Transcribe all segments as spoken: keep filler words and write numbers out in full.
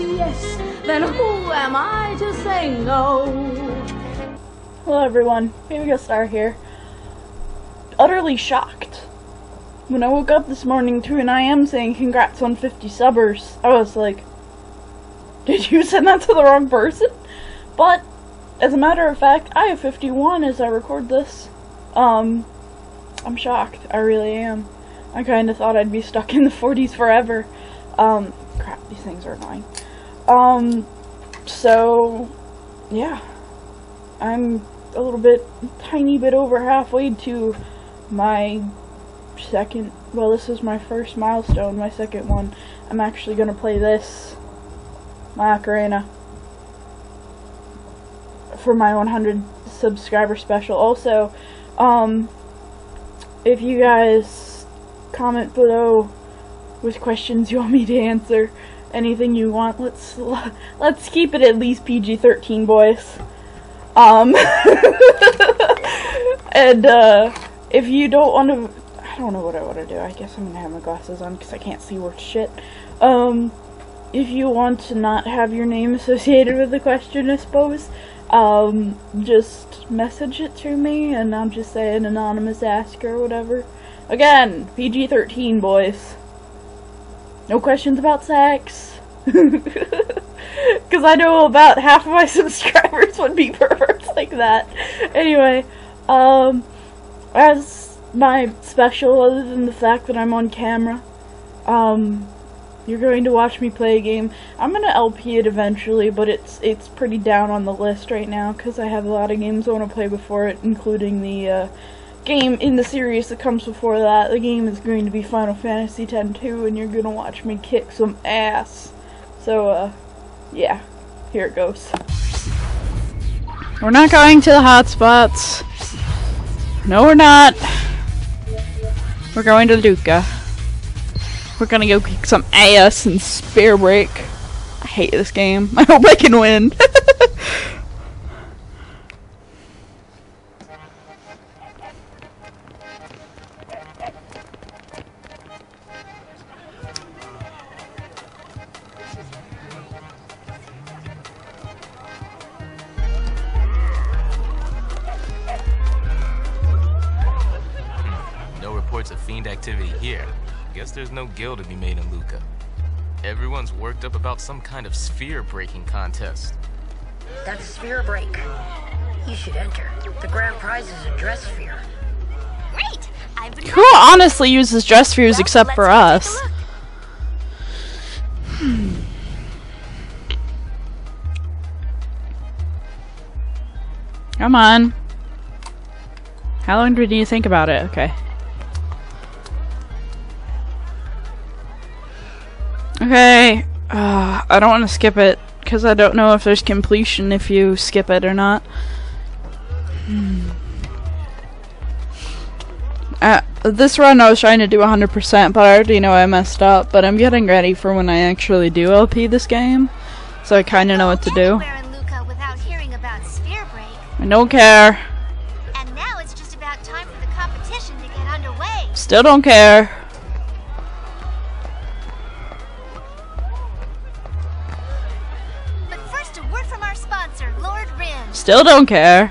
say yes, then who am I to say no? Hello everyone, Baby Star here. Utterly shocked. When I woke up this morning to an I M saying congrats on fifty subbers, I was like, did you send that to the wrong person? But, as a matter of fact, I have fifty-one as I record this. Um, I'm shocked. I really am. I kinda thought I'd be stuck in the forties forever. Um, crap, these things are annoying. Um, so, yeah. I'm a little bit, tiny bit over halfway to my second, well, this is my first milestone, my second one. I'm actually gonna play this, my ocarina, for my one hundred subscriber special. Also, um, if you guys comment below with questions you want me to answer, anything you want, let's, let's keep it at least P G thirteen, boys. Um, and, uh, if you don't want to, I don't know what I want to do, I guess I'm going to have my glasses on because I can't see worth shit. Um, if you want to not have your name associated with the question, I suppose, um, just message it to me and I'll just say an anonymous ask or whatever. Again, P G thirteen, boys. No questions about sex. Because I know about half of my subscribers would be perverts like that. Anyway, um, as my special, other than the fact that I'm on camera, um, you're going to watch me play a game. I'm going to L P it eventually, but it's it's pretty down on the list right now, because I have a lot of games I want to play before it, including the uh, game in the series that comes before that. The game is going to be Final Fantasy X two, and you're going to watch me kick some ass. So, uh... yeah, here it goes. We're not going to the hotspots. No, we're not. We're going to Luca. We're gonna go kick some ass in Sphere Break. I hate this game. I hope I can win. Activity here. Guess there's no guild to be made in Luca. Everyone's worked up about some kind of sphere breaking contest. That's Sphere Break. You should enter. The grand prize is a dress sphere. Great! I've been Who honestly uses dress spheres well, except for us? Hmm. Come on. How long did you think about it? Okay. Okay, uh, I don't want to skip it, because I don't know if there's completion if you skip it or not. Hmm. Uh, this run I was trying to do one hundred percent, but I already know I messed up, but I'm getting ready for when I actually do L P this game, so I kind of know what to do. I don't care. And now it's just about time for the competition to get underway. Still don't care. Lord Rand. Still don't care.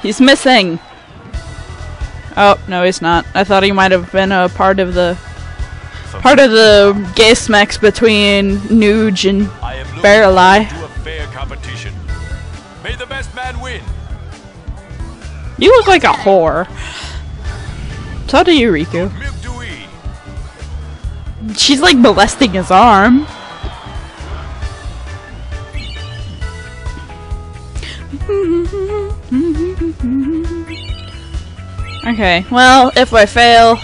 He's missing. Oh, no he's not. I thought he might have been a part of the part of the gay smacks between Nuge and Barreleye. May the best man win. You look like a whore. So do you, Riku. She's like molesting his arm. Okay, well, if I fail.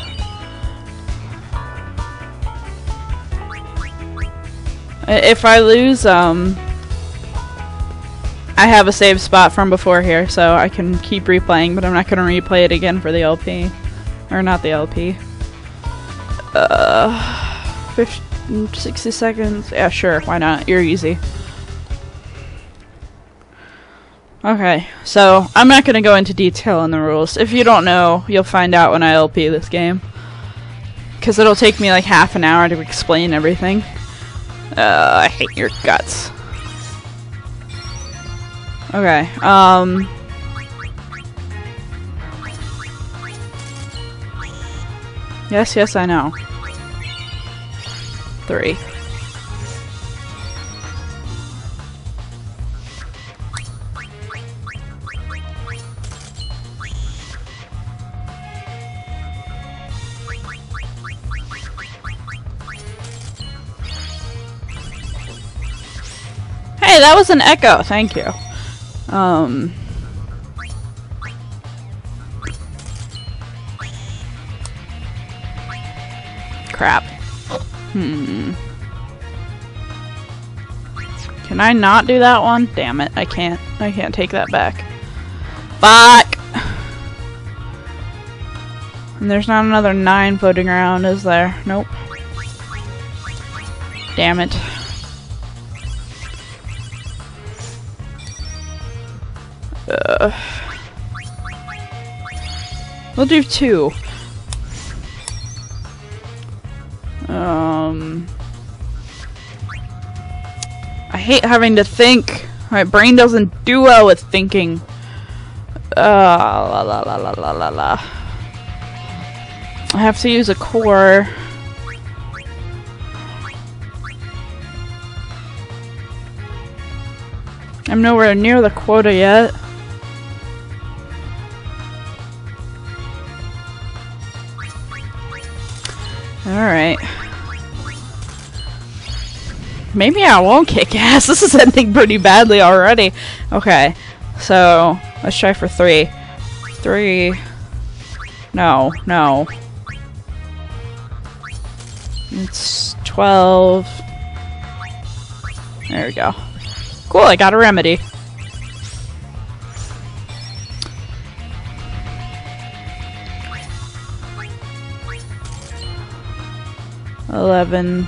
If I lose, um. I have a save spot from before here, so I can keep replaying, but I'm not gonna replay it again for the L P. Or not the L P. Uh, fifty, sixty seconds. Yeah, sure. Why not? You're easy. Okay, so I'm not going to go into detail on the rules. If you don't know, you'll find out when I L P this game. Because it'll take me like half an hour to explain everything. Uh, I hate your guts. Okay, um... Yes, yes, I know. Three. Hey, that was an echo, thank you. Um... Crap. Hmm. Can I not do that one? Damn it, I can't. I can't take that back. Fuck! And there's not another nine floating around, is there? Nope. Damn it. Uh. We'll do two. Um, I hate having to think. My brain doesn't do well with thinking. Uh, la la la la la la la. I have to use a core. I'm nowhere near the quota yet. Alright. Maybe I won't kick ass. This is ending pretty badly already. Okay, so let's try for three. Three. No, no. It's twelve. There we go. Cool, I got a remedy. Eleven.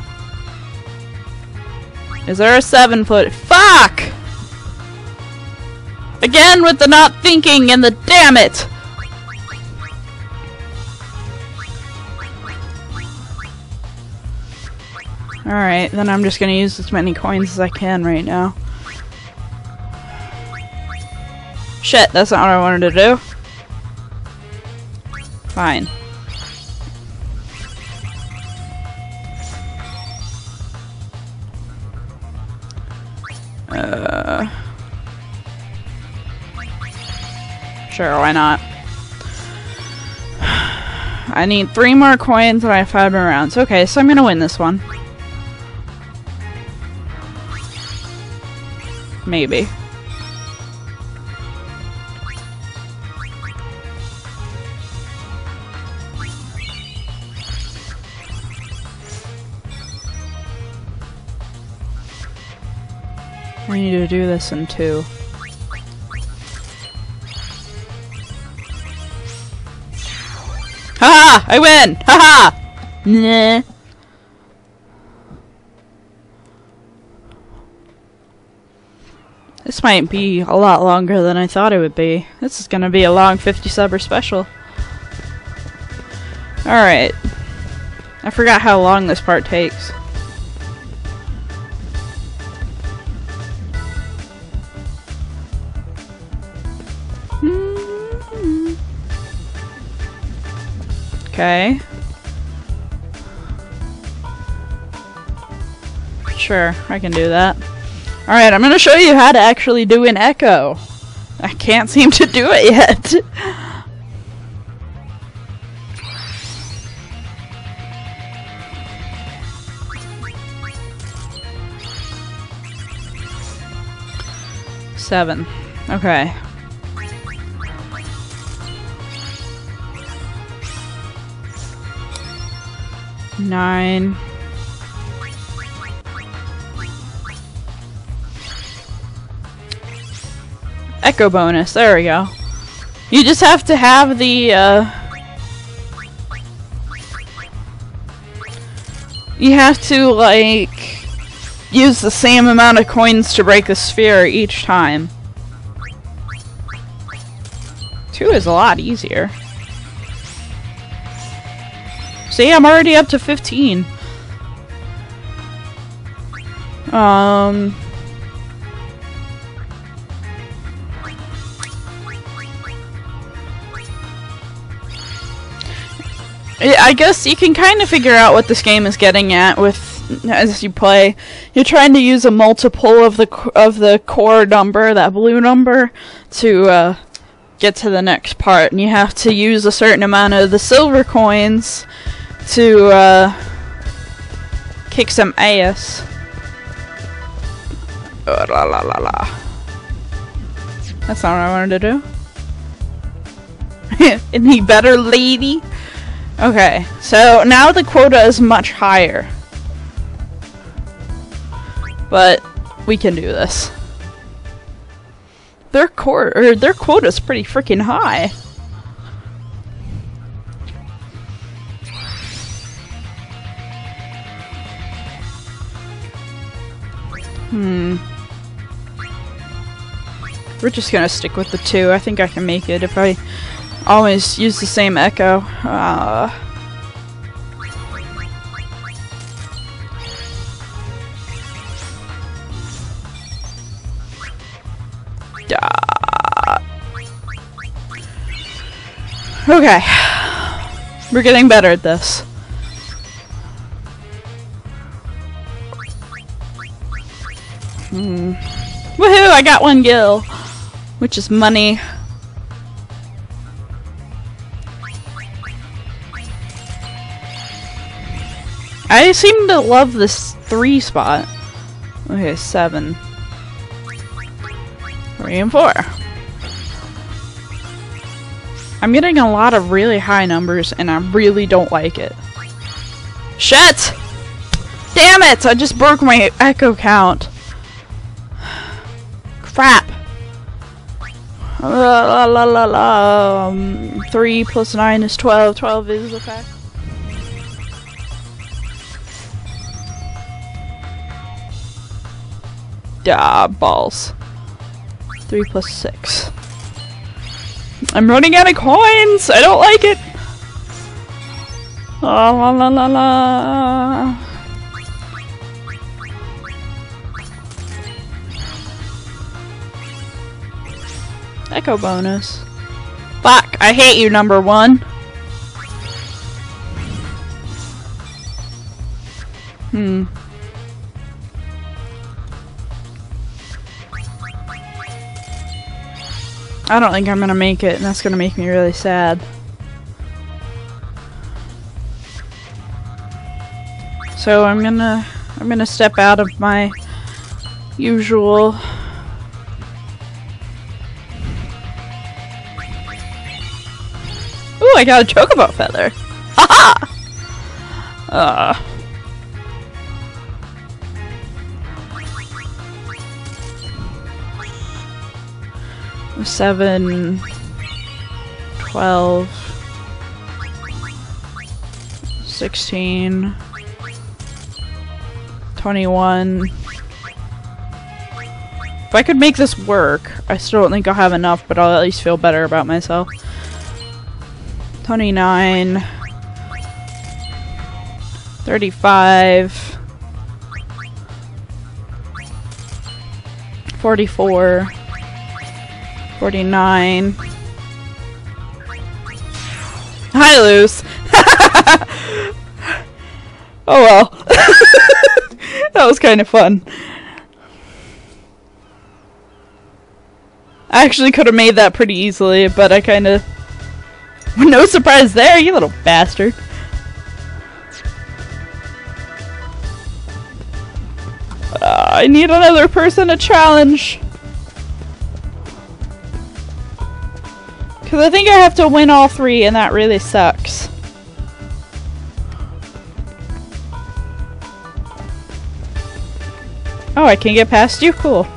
Is there a seven foot? Fuck! Again with the not thinking and the damn it! Alright, then I'm just gonna use as many coins as I can right now. Shit, that's not what I wanted to do. Fine. Uh, sure, why not? I need three more coins and I have five more rounds. Okay, so I'm gonna win this one. Maybe. I need to do this in two. Ha! I win! Ha ha! Nah. This might be a lot longer than I thought it would be. This is gonna be a long fifty-subber special. Alright. I forgot how long this part takes. Okay. Sure, I can do that. Alright, I'm gonna show you how to actually do an echo. I can't seem to do it yet. Seven. Okay. Nine. Echo bonus, there we go. You just have to have the, uh... you have to, like, use the same amount of coins to break the sphere each time. Two is a lot easier. See, I'm already up to fifteen. Um... I guess you can kind of figure out what this game is getting at with as you play. You're trying to use a multiple of the of the core number, that blue number, to uh, get to the next part, and you have to use a certain amount of the silver coins to uh, kick some ass. Oh, la la la la. That's not what I wanted to do. Isn't he better, lady? Okay, so now the quota is much higher. But we can do this. Their core or their quota's pretty freaking high. Hmm. We're just gonna stick with the two. I think I can make it if I always use the same echo. Uh, okay. We're getting better at this. Hmm. Woohoo! I got one gil! Which is money. I seem to love this three spot. Okay, seven. Three and four. I'm getting a lot of really high numbers and I really don't like it. Shit! Damn it! I just broke my echo count. Crap. La la la la la. Um, three plus nine is twelve. Twelve is the fact. Ah, balls. Three plus six. I'm running out of coins! I don't like it! Oh, la la la la. Echo bonus. Fuck! I hate you, number one! Hmm. I don't think I'm gonna make it, and that's gonna make me really sad. So I'm gonna I'm gonna step out of my usual. Ooh, I got a chocobo feather. Haha. Uh. Seven, twelve, sixteen, twenty-one. If I could make this work, I still don't think I'll have enough, but I'll at least feel better about myself. twenty-nine, thirty-five, forty-four. forty-nine. Hi, Luce! Oh well. That was kind of fun. I actually could have made that pretty easily, but I kind of... No surprise there, you little bastard. Uh, I need another person to challenge. Because I think I have to win all three, and that really sucks. Oh, I can get past you? Cool.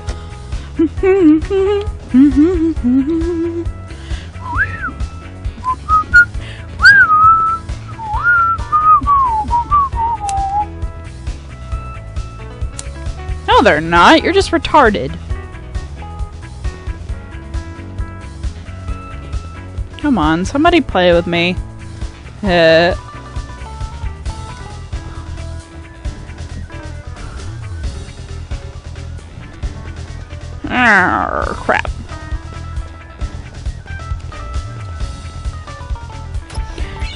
No, they're not. You're just retarded. Come on, somebody play with me. Uh. Arr, crap.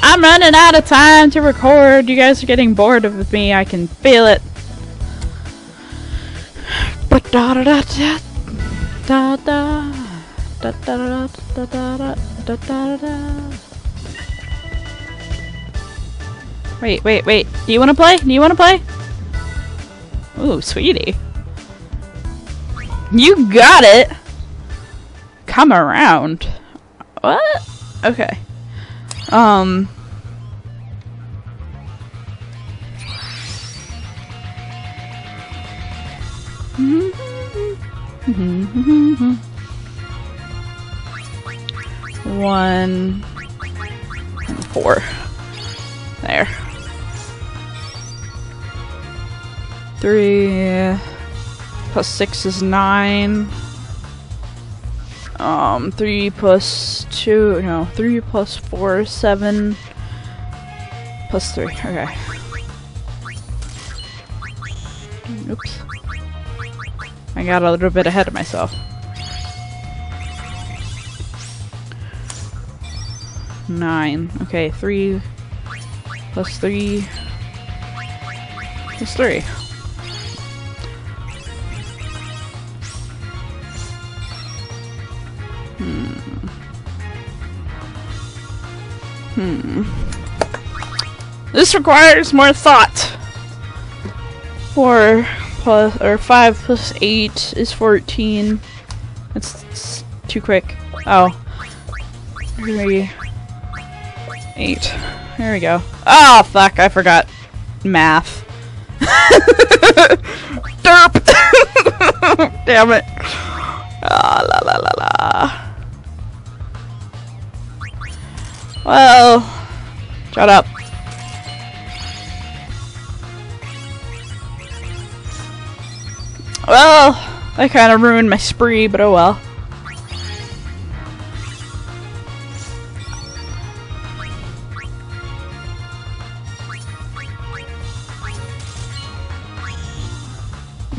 I'm running out of time to record. You guys are getting bored of me. I can feel it. But da da da da da da da da da da da da da. Wait, wait, wait. Do you want to play? Do you want to play? Ooh, sweetie. You got it. Come around. What? Okay. Um. One, four. There. Three plus six is nine. Um, three plus two, no, three plus four is seven. Plus three, okay. Oops. I got a little bit ahead of myself. Nine. Okay, three plus three plus three. Hmm. Hmm. This requires more thought. Four plus, or five plus eight is fourteen. That's, that's too quick. Oh. Three. Eight. There we go. Oh, fuck, I forgot math. Derp! Damn it. Ah, la la la la. Well, shut up. Well, that kind of ruined my spree, but oh well.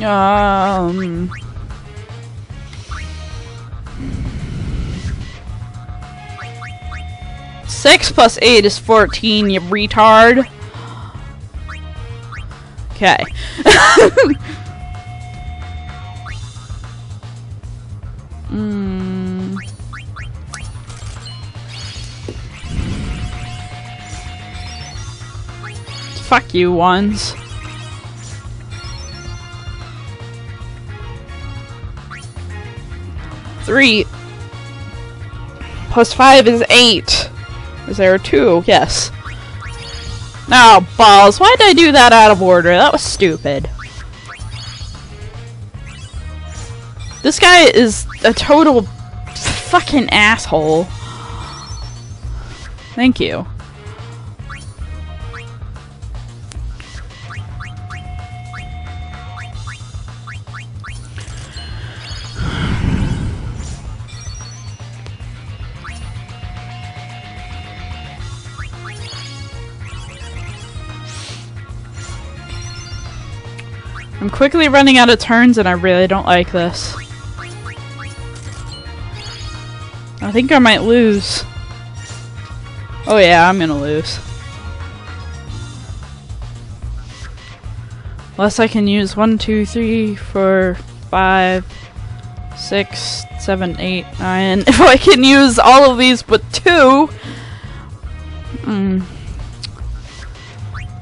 Um. Six plus eight is fourteen. You retard. Okay. Hmm. Fuck you, ones. Three plus five is eight. Is there a two? Yes. Oh, balls. Why did I do that out of order? That was stupid. This guy is a total fucking asshole. Thank you. I'm quickly running out of turns and I really don't like this. I think I might lose. Oh yeah, I'm gonna lose. Unless I can use one, two, three, four, five, six, seven, eight, nine. If I can use all of these but two. Mm.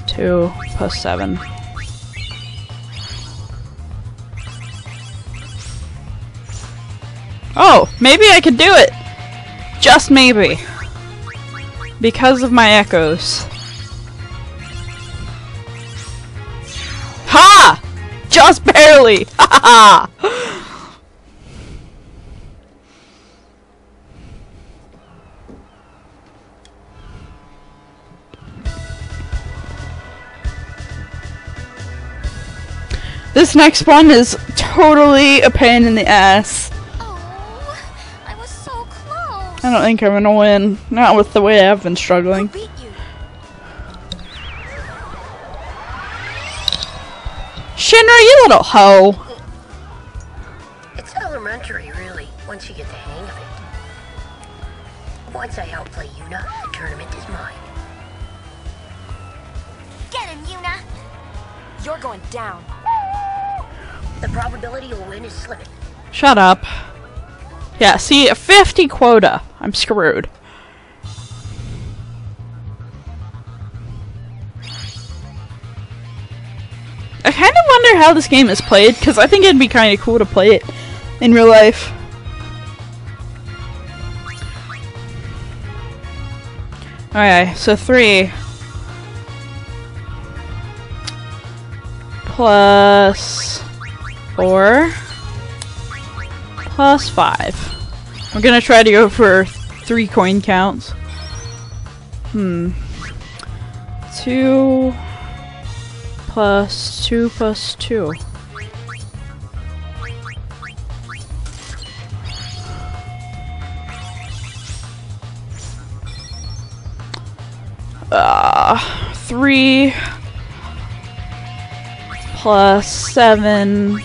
Two plus seven. Oh, maybe I could do it! Just maybe. Because of my echoes. Ha! Just barely! Ha ha! This next one is totally a pain in the ass. I don't think I'm gonna win. Not with the way I've been struggling. Shinra, you little hoe! It's elementary, really, once you get the hang of it. Once I outplay Yuna, the tournament is mine. Get him, Yuna! You're going down. The probability you'll win is slimming. Shut up. Yeah, see, a fifty quota. I'm screwed. I kind of wonder how this game is played, because I think it'd be kind of cool to play it in real life. Alright, so three. Plus four. Plus five. I'm gonna try to go for three coin counts. Hmm. Two. Plus two plus two. Uh, three plus seven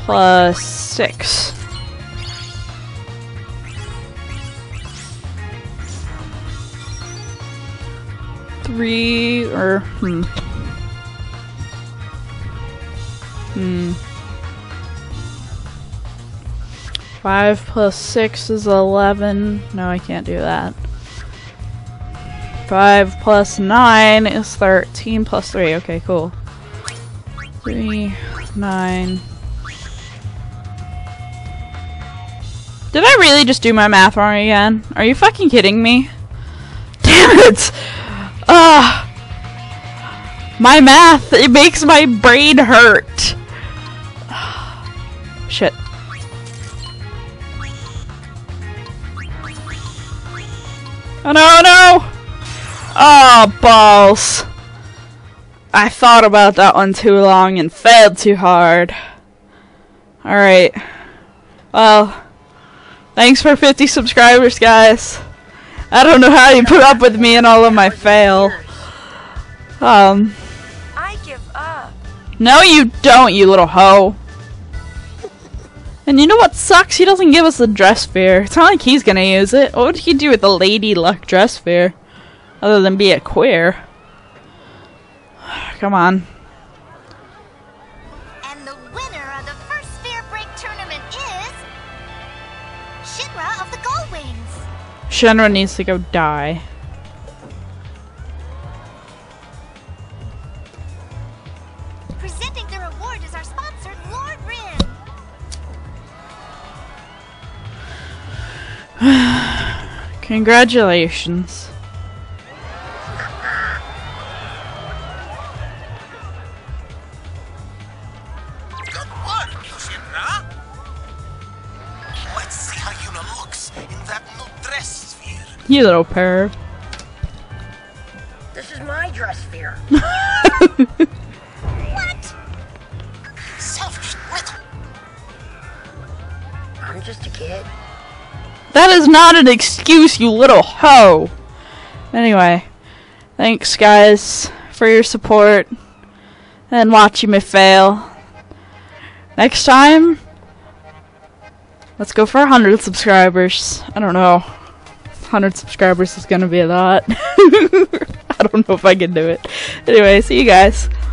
plus six. Three or hmm. Hmm. Five plus six is eleven. No, I can't do that. Five plus nine is thirteen plus three. Okay, cool. Three, nine. Did I really just do my math wrong again? Are you fucking kidding me? Damn it! Ugh! My math, it makes my brain hurt. Shit. Oh no, no! Oh, balls. I thought about that one too long and failed too hard. Alright. Well, thanks for fifty subscribers, guys. I don't know how you put up with me and all of my fail. Um. I give up. No, you don't, you little hoe. And you know what sucks? He doesn't give us the dress sphere. It's not like he's gonna use it. What would he do with the lady luck dress sphere? Other than be a queer. Come on. And the winner of the first Sphere Break tournament is Shinra of the Gold Wings. Shinra needs to go die. Presenting the reward is our sponsor, Lord Rand. Congratulations. You little perv. This is my dress sphere. What? Selfish little. I'm just a kid. That is not an excuse, you little hoe. Anyway, thanks guys for your support and watching me fail. Next time, let's go for a hundred subscribers. I don't know. one hundred subscribers is gonna be a lot. I don't know if I can do it. Anyway, see you guys.